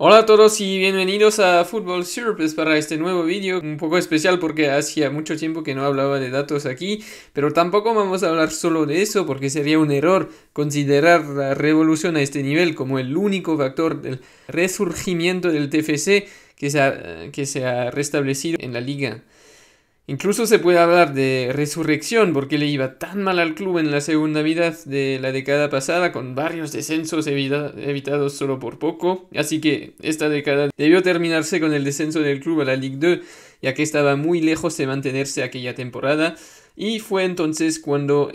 Hola a todos y bienvenidos a Futbol Therapist para este nuevo vídeo, un poco especial porque hacía mucho tiempo que no hablaba de datos aquí, pero tampoco vamos a hablar solo de eso porque sería un error considerar la revolución a este nivel como el único factor del resurgimiento del TFC que se ha restablecido en la Liga. Incluso se puede hablar de resurrección porque le iba tan mal al club en la segunda mitad de la década pasada con varios descensos evitados solo por poco. Así que esta década debió terminarse con el descenso del club a la Ligue 2 ya que estaba muy lejos de mantenerse aquella temporada. Y fue entonces cuando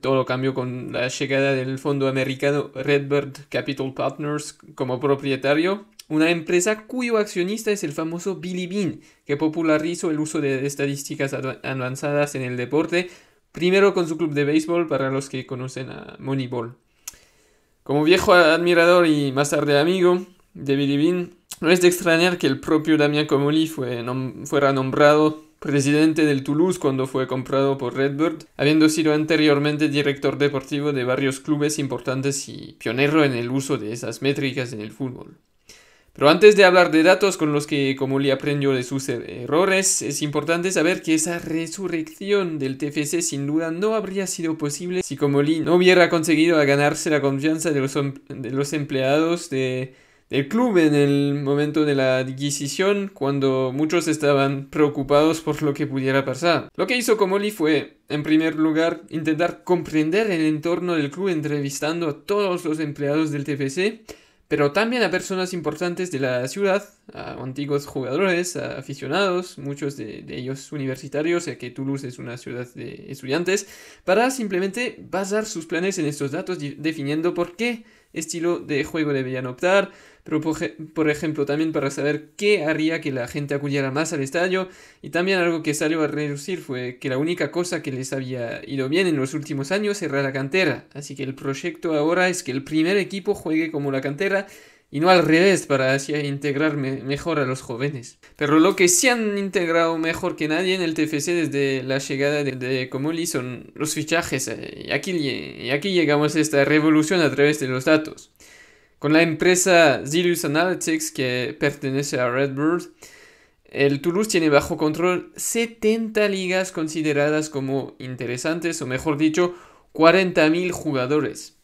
todo cambió con la llegada del fondo americano Redbird Capital Partners como propietario. Una empresa cuyo accionista es el famoso Billy Beane, que popularizó el uso de estadísticas avanzadas en el deporte, primero con su club de béisbol para los que conocen a Moneyball. Como viejo admirador y más tarde amigo de Billy Beane, no es de extrañar que el propio Damien Comolli fuera nombrado presidente del Toulouse cuando fue comprado por Redbird, habiendo sido anteriormente director deportivo de varios clubes importantes y pionero en el uso de esas métricas en el fútbol. Pero antes de hablar de datos con los que Comolli aprendió de sus errores, es importante saber que esa resurrección del TFC sin duda no habría sido posible si Comolli no hubiera conseguido ganarse la confianza de los empleados del club en el momento de la adquisición, cuando muchos estaban preocupados por lo que pudiera pasar. Lo que hizo Comolli fue, en primer lugar, intentar comprender el entorno del club entrevistando a todos los empleados del TFC, pero también a personas importantes de la ciudad, a antiguos jugadores, a aficionados, muchos de ellos universitarios, ya que Toulouse es una ciudad de estudiantes, para simplemente basar sus planes en estos datos, definiendo por qué estilo de juego debían optar, pero por ejemplo también para saber qué haría que la gente acudiera más al estadio, y también algo que salió a relucir fue que la única cosa que les había ido bien en los últimos años era la cantera, así que el proyecto ahora es que el primer equipo juegue como la cantera y no al revés, para así integrar mejor a los jóvenes. Pero lo que sí han integrado mejor que nadie en el TFC desde la llegada de Comolli son los fichajes. Y aquí llegamos a esta revolución a través de los datos. Con la empresa Zelus Analytics, que pertenece a Redbird, el Toulouse tiene bajo control 70 ligas consideradas como interesantes, o mejor dicho, 40.000 jugadores.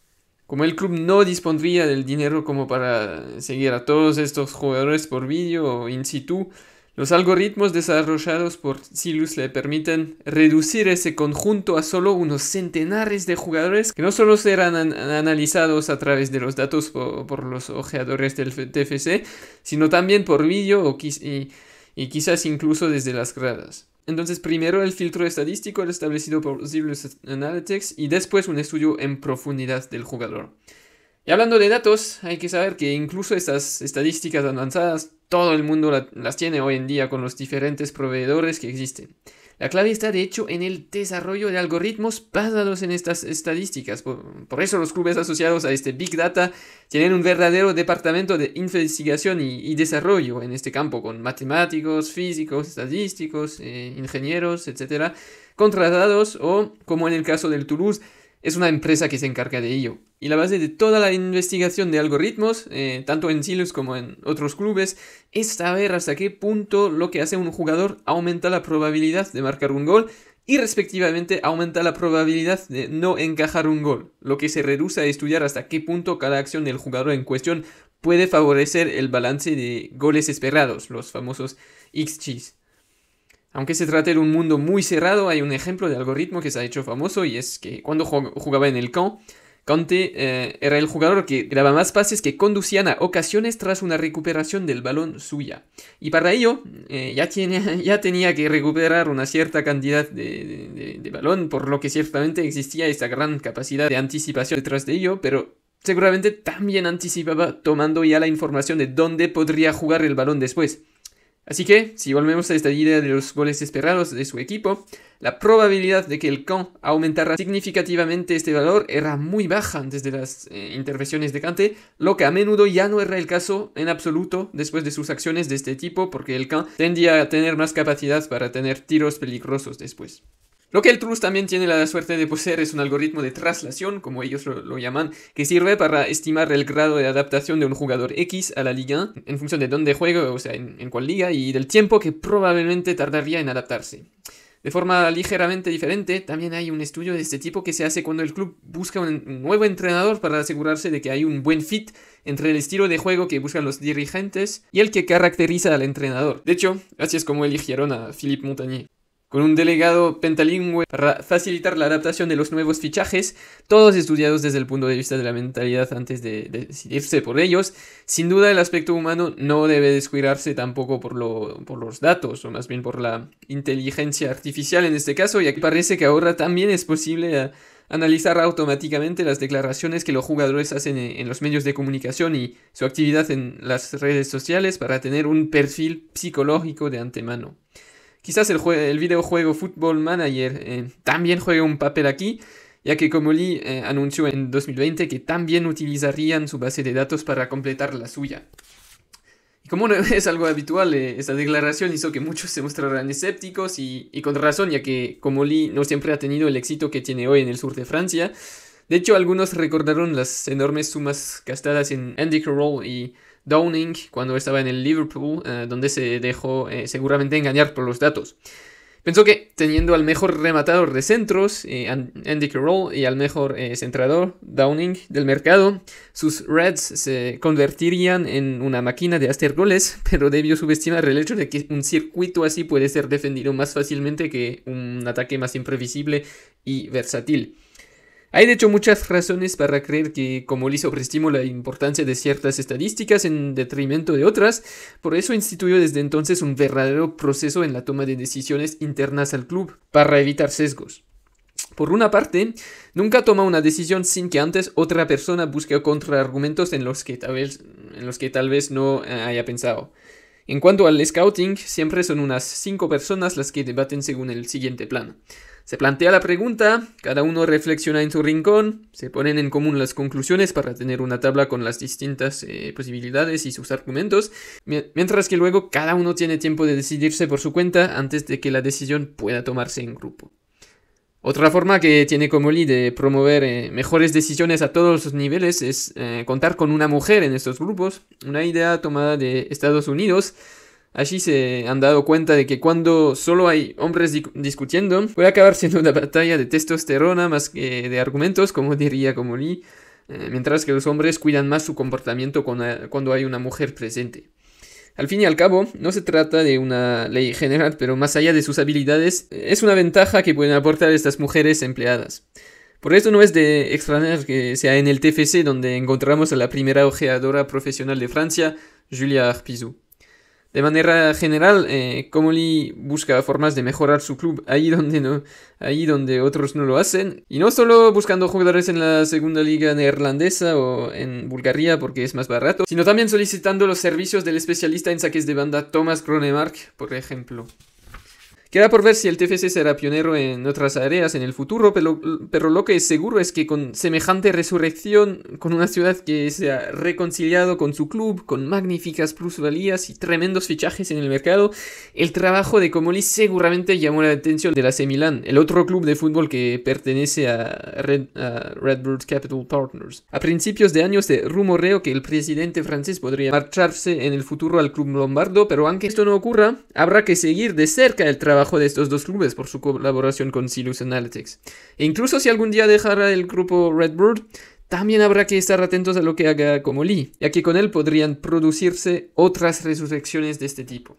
Como el club no dispondría del dinero como para seguir a todos estos jugadores por vídeo o in situ, los algoritmos desarrollados por Zelus le permiten reducir ese conjunto a solo unos centenares de jugadores que no solo serán analizados a través de los datos por los ojeadores del TFC, sino también por vídeo y quizás incluso desde las gradas. Entonces primero el filtro estadístico establecido por Zelus Analytics y después un estudio en profundidad del jugador. Y hablando de datos, hay que saber que incluso estas estadísticas avanzadas todo el mundo las tiene hoy en día con los diferentes proveedores que existen. La clave está de hecho en el desarrollo de algoritmos basados en estas estadísticas. Por eso los clubes asociados a este Big Data tienen un verdadero departamento de investigación y desarrollo en este campo, con matemáticos, físicos, estadísticos, ingenieros, etcétera, contratados, o como en el caso del Toulouse, es una empresa que se encarga de ello. Y la base de toda la investigación de algoritmos, tanto en Zelus como en otros clubes, es saber hasta qué punto lo que hace un jugador aumenta la probabilidad de marcar un gol y respectivamente aumenta la probabilidad de no encajar un gol, lo que se reduce a estudiar hasta qué punto cada acción del jugador en cuestión puede favorecer el balance de goles esperados, los famosos XGs. Aunque se trate de un mundo muy cerrado, hay un ejemplo de algoritmo que se ha hecho famoso y es que cuando jugaba en el Caen, Kanté era el jugador que daba más pases que conducían a ocasiones tras una recuperación del balón suya. Y para ello ya tenía que recuperar una cierta cantidad de balón, por lo que ciertamente existía esta gran capacidad de anticipación detrás de ello, pero seguramente también anticipaba tomando ya la información de dónde podría jugar el balón después. Así que, si volvemos a esta idea de los goles esperados de su equipo, la probabilidad de que el Caen aumentara significativamente este valor era muy baja antes de las intervenciones de Kanté, lo que a menudo ya no era el caso en absoluto después de sus acciones de este tipo, porque el Caen tendía a tener más capacidad para tener tiros peligrosos después. Lo que el Toulouse también tiene la suerte de poseer es un algoritmo de traslación, como ellos lo llaman, que sirve para estimar el grado de adaptación de un jugador X a la Liga, en función de dónde juega, o sea, en cuál liga, y del tiempo que probablemente tardaría en adaptarse. De forma ligeramente diferente, también hay un estudio de este tipo que se hace cuando el club busca un nuevo entrenador para asegurarse de que hay un buen fit entre el estilo de juego que buscan los dirigentes y el que caracteriza al entrenador. De hecho, así es como eligieron a Philippe Montanier. Con un delegado pentalingüe para facilitar la adaptación de los nuevos fichajes, todos estudiados desde el punto de vista de la mentalidad antes de decidirse por ellos. Sin duda el aspecto humano no debe descuidarse tampoco por los datos, o más bien por la inteligencia artificial en este caso, ya que parece que ahora también es posible analizar automáticamente las declaraciones que los jugadores hacen en los medios de comunicación y su actividad en las redes sociales para tener un perfil psicológico de antemano. Quizás el videojuego Football Manager también juegue un papel aquí, ya que Comolli anunció en 2020 que también utilizarían su base de datos para completar la suya. Y como no es algo habitual, esta declaración hizo que muchos se mostraran escépticos y con razón, ya que Comolli no siempre ha tenido el éxito que tiene hoy en el sur de Francia. De hecho, algunos recordaron las enormes sumas gastadas en Andy Carroll y Downing cuando estaba en el Liverpool, donde se dejó seguramente engañar por los datos. Pensó que teniendo al mejor rematador de centros, Andy Carroll, y al mejor centrador, Downing, del mercado, sus Reds se convertirían en una máquina de hacer goles, pero debió subestimar el hecho de que un circuito así puede ser defendido más fácilmente que un ataque más imprevisible y versátil. Hay de hecho muchas razones para creer que Comolli sobreestimó la importancia de ciertas estadísticas en detrimento de otras, por eso instituyó desde entonces un verdadero proceso en la toma de decisiones internas al club para evitar sesgos. Por una parte, nunca toma una decisión sin que antes otra persona busque contraargumentos en los que tal vez no haya pensado. En cuanto al scouting, siempre son unas 5 personas las que debaten según el siguiente plan. Se plantea la pregunta, cada uno reflexiona en su rincón, se ponen en común las conclusiones para tener una tabla con las distintas posibilidades y sus argumentos, mientras que luego cada uno tiene tiempo de decidirse por su cuenta antes de que la decisión pueda tomarse en grupo. Otra forma que tiene Comolli de promover mejores decisiones a todos los niveles es contar con una mujer en estos grupos, una idea tomada de Estados Unidos. Allí se han dado cuenta de que cuando solo hay hombres discutiendo, puede acabar siendo una batalla de testosterona más que de argumentos, como diría Comolli, mientras que los hombres cuidan más su comportamiento cuando hay una mujer presente. Al fin y al cabo, no se trata de una ley general, pero más allá de sus habilidades, es una ventaja que pueden aportar estas mujeres empleadas. Por eso no es de extrañar que sea en el TFC donde encontramos a la primera ojeadora profesional de Francia, Julia Arpizou. De manera general, Comolli busca formas de mejorar su club ahí donde otros no lo hacen. Y no solo buscando jugadores en la segunda liga neerlandesa o en Bulgaria porque es más barato, sino también solicitando los servicios del especialista en saques de banda Thomas Kroenemark, por ejemplo. Queda por ver si el TFC será pionero en otras áreas en el futuro, pero lo que es seguro es que con semejante resurrección, con una ciudad que se ha reconciliado con su club, con magníficas plusvalías y tremendos fichajes en el mercado, el trabajo de Comolli seguramente llamó la atención del AC Milan, el otro club de fútbol que pertenece a Redbird Capital Partners. A principios de año se rumoreó que el presidente francés podría marcharse en el futuro al club lombardo, pero aunque esto no ocurra, habrá que seguir de cerca el trabajo de estos dos clubes por su colaboración con Zelus Analytics. E incluso si algún día dejara el grupo Redbird, también habrá que estar atentos a lo que haga Comolli, ya que con él podrían producirse otras resurrecciones de este tipo.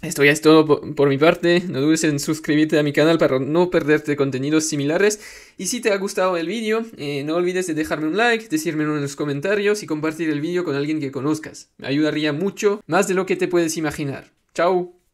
Esto ya es todo por mi parte, no dudes en suscribirte a mi canal para no perderte contenidos similares, y si te ha gustado el vídeo, no olvides de dejarme un like, decírmelo en los comentarios y compartir el vídeo con alguien que conozcas. Me ayudaría mucho, más de lo que te puedes imaginar. ¡Chao!